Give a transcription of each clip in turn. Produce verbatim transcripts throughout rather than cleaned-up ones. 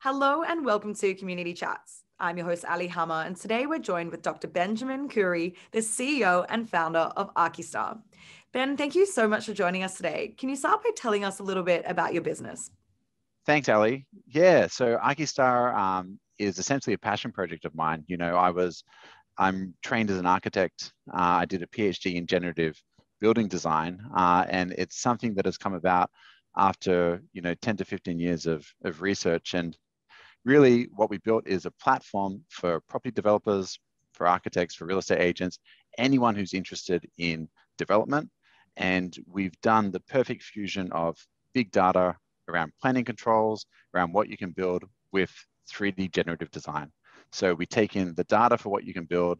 Hello and welcome to Community Chats. I'm your host, Ali Hammer, and today we're joined with Doctor Benjamin Coorey, the C E O and founder of Archistar. Ben, thank you so much for joining us today. Can you start by telling us a little bit about your business? Thanks, Ali. Yeah, so Archistar um, is essentially a passion project of mine. You know, I was, I'm trained as an architect. Uh, I did a PhD in generative building design, uh, and it's something that has come about after, you know, ten to fifteen years of, of research. And really, what we built is a platform for property developers, for architects, for real estate agents, anyone who's interested in development. And we've done the perfect fusion of big data around planning controls, around what you can build with three D generative design. So we take in the data for what you can build,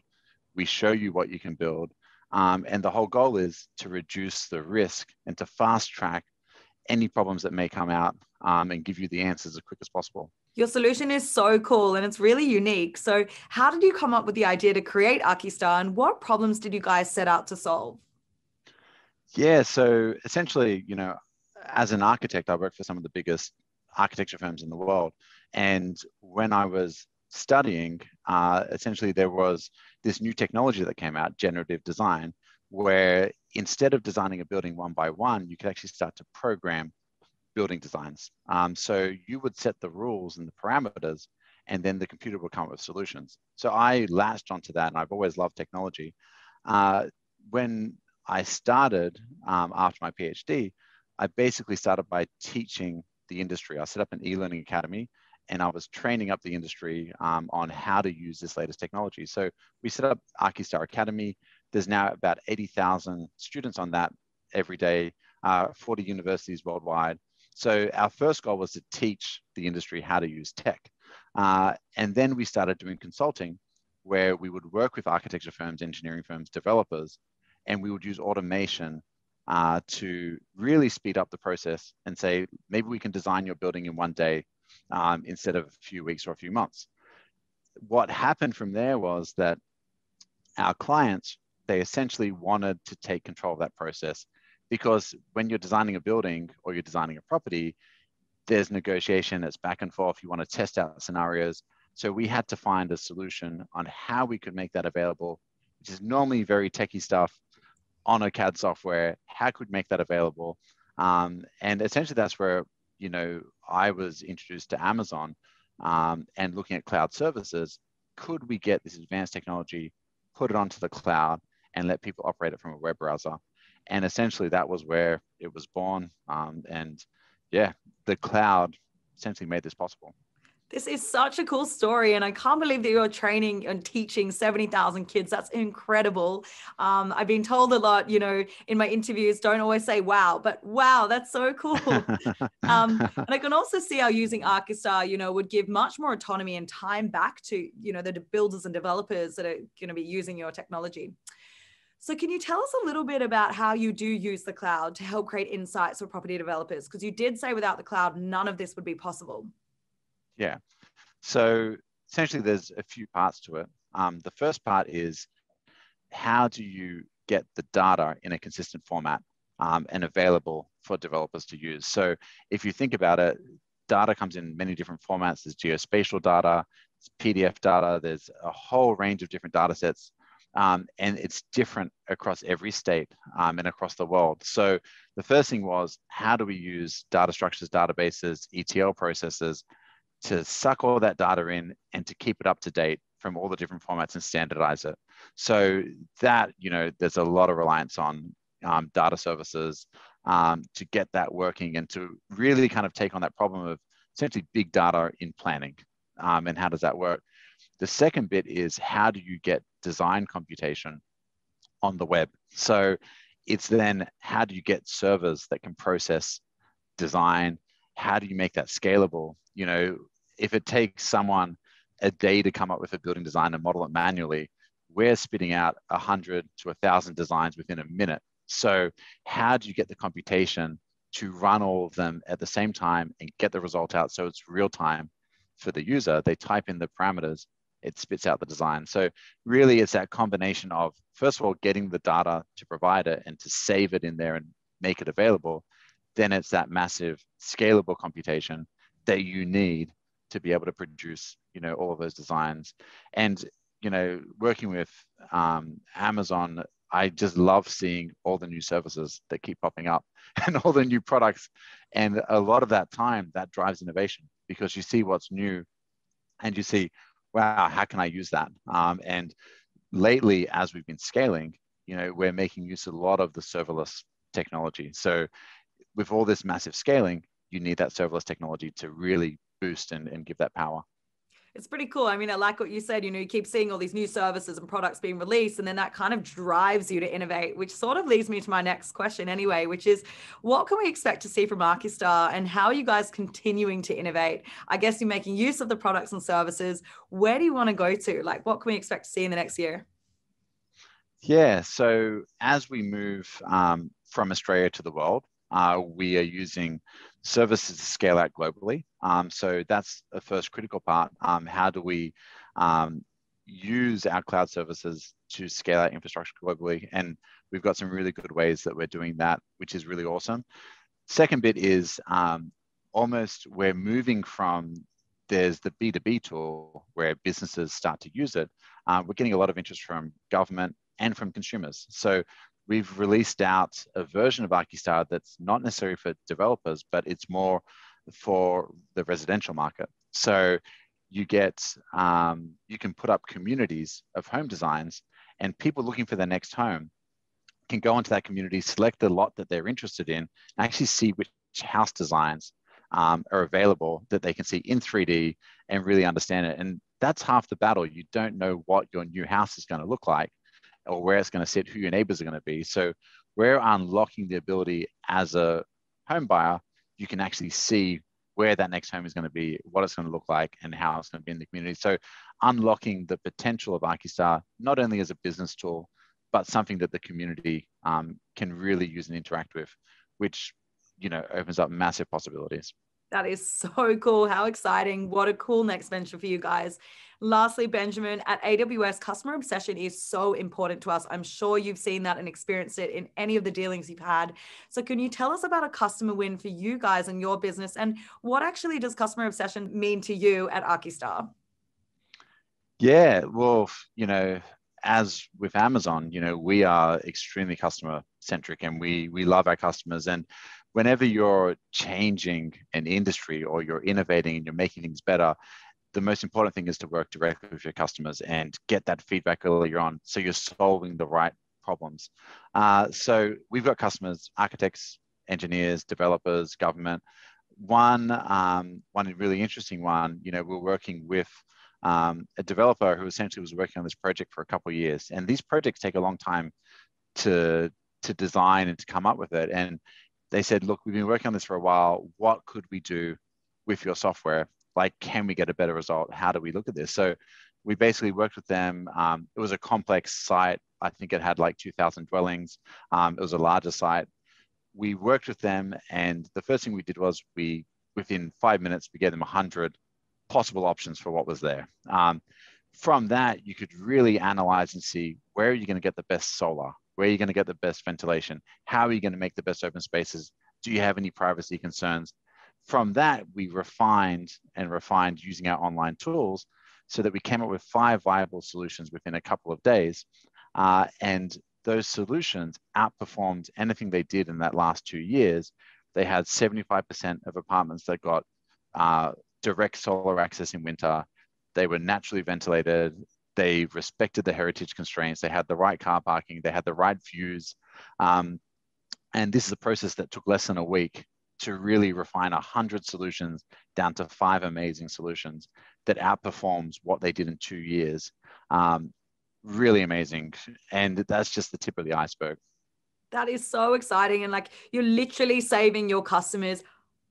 we show you what you can build, um, and the whole goal is to reduce the risk and to fast track any problems that may come out um, and give you the answers as quick as possible. Your solution is so cool and it's really unique. So how did you come up with the idea to create Archistar, and what problems did you guys set out to solve? Yeah, so essentially, you know, as an architect, I worked for some of the biggest architecture firms in the world. And when I was studying, uh, essentially there was this new technology that came out, generative design, where instead of designing a building one by one, you could actually start to program building designs. Um, so you would set the rules and the parameters, and then the computer would come up with solutions. So I latched onto that, and I've always loved technology. Uh, when I started um, after my PhD, I basically started by teaching the industry. I set up an e-learning academy, and I was training up the industry um, on how to use this latest technology. So we set up ArchiStar Academy. There's now about eighty thousand students on that every day, uh, forty universities worldwide. So our first goal was to teach the industry how to use tech. Uh, and then we started doing consulting, where we would work with architecture firms, engineering firms, developers, and we would use automation uh, to really speed up the process and say, maybe we can design your building in one day um, instead of a few weeks or a few months. What happened from there was that our clients, they essentially wanted to take control of that process, because when you're designing a building or you're designing a property, there's negotiation, it's back and forth, you want to test out scenarios. So we had to find a solution on how we could make that available, which is normally very techie stuff on a C A D software. How could we make that available? Um, and essentially that's where, you know, I was introduced to Amazon um, and looking at cloud services. Could we get this advanced technology, put it onto the cloud, and let people operate it from a web browser? And essentially that was where it was born. Um, and yeah, the cloud essentially made this possible. This is such a cool story, and I can't believe that you're training and teaching seventy thousand kids. That's incredible. Um, I've been told a lot, you know, in my interviews, don't always say wow, but wow, that's so cool. um, and I can also see how using Archistar, you know, would give much more autonomy and time back to, you know, the builders and developers that are going to be using your technology. So can you tell us a little bit about how you do use the cloud to help create insights for property developers? Because you did say without the cloud, none of this would be possible. Yeah, so essentially there's a few parts to it. Um, the first part is, how do you get the data in a consistent format um, and available for developers to use? So if you think about it, data comes in many different formats. There's geospatial data, there's P D F data, there's a whole range of different data sets, um, and it's different across every state um, and across the world. So the first thing was, how do we use data structures, databases, E T L processes, to suck all that data in and to keep it up to date from all the different formats and standardize it? So that, you know, there's a lot of reliance on um, data services um, to get that working and to really kind of take on that problem of essentially big data in planning. Um, and how does that work? The second bit is, how do you get design computation on the web? So it's then, how do you get servers that can process design? How do you make that scalable? You know, if it takes someone a day to come up with a building design and model it manually, we're spitting out one hundred to one thousand designs within a minute. So how do you get the computation to run all of them at the same time and get the result out so it's real time for the user? They type in the parameters, it spits out the design. So really it's that combination of, first of all, getting the data to provide it and to save it in there and make it available. Then it's that massive scalable computation that you need to be able to produce, you know, all of those designs. And, you know, working with um, Amazon, I just love seeing all the new services that keep popping up and all the new products. And a lot of that time, that drives innovation, because you see what's new and you see, wow, how can I use that? Um, and lately, as we've been scaling, you know, we're making use of a lot of the serverless technology. So with all this massive scaling, you need that serverless technology to really boost and, and give that power. It's pretty cool. I mean, I like what you said, you know, you keep seeing all these new services and products being released, and then that kind of drives you to innovate, which sort of leads me to my next question anyway, which is, what can we expect to see from Archistar, and how are you guys continuing to innovate? I guess you're making use of the products and services. Where do you want to go to? Like, what can we expect to see in the next year? Yeah, so as we move um, from Australia to the world, Uh, we are using services to scale out globally. Um, so that's the first critical part. Um, how do we um, use our cloud services to scale out infrastructure globally? And we've got some really good ways that we're doing that, which is really awesome. Second bit is um, almost we're moving from, there's the B two B tool where businesses start to use it. Uh, we're getting a lot of interest from government and from consumers. So we've released out a version of Archistar that's not necessarily for developers, but it's more for the residential market. So you get, um, you can put up communities of home designs, and people looking for their next home can go into that community, select the lot that they're interested in, and actually see which house designs um, are available that they can see in three D and really understand it. And that's half the battle. You don't know what your new house is going to look like, or where it's going to sit, who your neighbors are going to be. So we're unlocking the ability as a home buyer, you can actually see where that next home is going to be, what it's going to look like, and how it's going to be in the community. So unlocking the potential of Archistar, not only as a business tool, but something that the community um, can really use and interact with, which, you know, opens up massive possibilities. That is so cool. How exciting. What a cool next venture for you guys. Lastly, Benjamin, at A W S, customer obsession is so important to us. I'm sure you've seen that and experienced it in any of the dealings you've had. So can you tell us about a customer win for you guys and your business? And what actually does customer obsession mean to you at Archistar? Yeah, well, you know, as with Amazon, you know, we are extremely customer centric, and we, we love our customers. And whenever you're changing an industry or you're innovating and you're making things better, the most important thing is to work directly with your customers and get that feedback earlier on, so you're solving the right problems. Uh, so we've got customers, architects, engineers, developers, government. One, um, one really interesting one, you know, we're working with um, a developer who essentially was working on this project for a couple of years. And these projects take a long time to, to design and to come up with it. And they said, look, we've been working on this for a while. What could we do with your software? Like, can we get a better result? How do we look at this? So we basically worked with them. Um, it was a complex site. I think it had like two thousand dwellings. Um, it was a larger site. We worked with them. And the first thing we did was we, within five minutes, we gave them one hundred possible options for what was there. Um, from that, you could really analyze and see, where are you going to get the best solar? Where are you going to get the best ventilation? How are you going to make the best open spaces? Do you have any privacy concerns? From that, we refined and refined using our online tools, so that we came up with five viable solutions within a couple of days. Uh, and those solutions outperformed anything they did in that last two years. They had seventy-five percent of apartments that got uh, direct solar access in winter. They were naturally ventilated. They respected the heritage constraints. They had the right car parking. They had the right views. Um, and this is a process that took less than a week to really refine one hundred solutions down to five amazing solutions that outperforms what they did in two years. Um, really amazing. And that's just the tip of the iceberg. That is so exciting. And like, you're literally saving your customers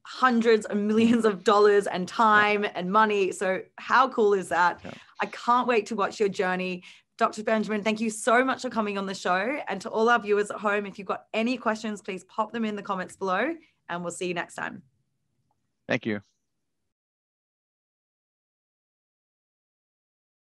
hundreds and millions of dollars and time and money. So how cool is that? Yeah. I can't wait to watch your journey. Doctor Benjamin, thank you so much for coming on the show. And to all our viewers at home, if you've got any questions, please pop them in the comments below, and we'll see you next time. Thank you.